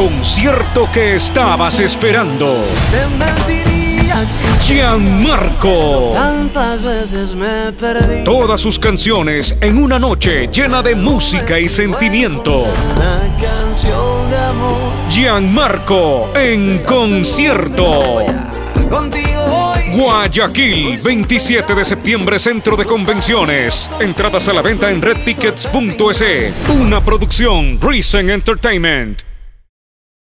concierto que estabas esperando. Gian Marco. Tantas veces me perdí. Todas sus canciones en una noche llena de música y sentimiento. Gian Marco en concierto. Guayaquil, 27 de septiembre, Centro de Convenciones. Entradas a la venta en redtickets.se. Una producción Risen Entertainment.